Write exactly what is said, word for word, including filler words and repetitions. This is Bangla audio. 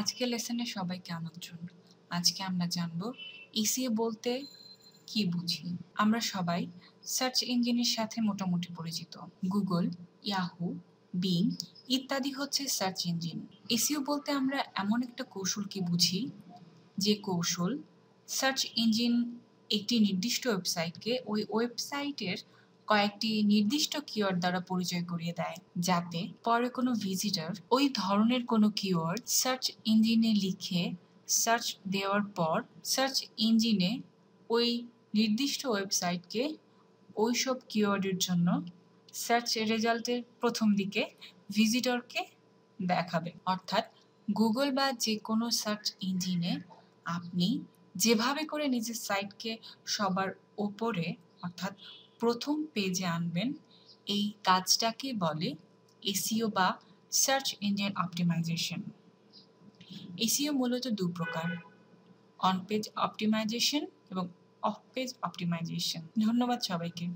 আজকের লেসনে সবাইকে আমন্ত্রণ। আজকে আমরা জানব এসইও বলতে কি বুঝি। আমরা সবাই সার্চ ইঞ্জিনের সাথে মোটামুটি পরিচিত। গুগল, ইয়াহু, বিং ইত্যাদি হচ্ছে সার্চ ইঞ্জিন। এসইও বলতে আমরা এমন একটা কৌশলকে বুঝি যে কৌশল সার্চ ইঞ্জিন একটি নির্দিষ্ট ওয়েবসাইটকে ওই ওয়েবসাইটের কয়েকটি নির্দিষ্ট কিওয়ার্ড দ্বারা পরিচয় করিয়ে দেয়, যাতে পরে কোনো ভিজিটর ওই ধরনের কোনো কিওয়ার্ড সার্চ ইঞ্জিনে লিখে সার্চ দেওয়ার পর সার্চ ইঞ্জিনে ওই নির্দিষ্ট ওয়েবসাইটকে ওই সব কিওয়ার্ডের জন্য সার্চ রেজাল্টের প্রথম দিকে ভিজিটরকে দেখাবে। অর্থাৎ গুগল বা যে কোনো সার্চ ইঞ্জিনে আপনি যেভাবে করে নিজের সাইটকে সবার ওপরে অর্থাৎ প্রথম পেজে আনবেন, এই কাজটাকে বলে এসইও বা সার্চ ইঞ্জিন অপটিমাইজেশন। এসইও মূলত দু প্রকার, অন পেজ অপটিমাইজেশন এবং অফ পেজ অপটিমাইজেশন। ধন্যবাদ সবাইকে।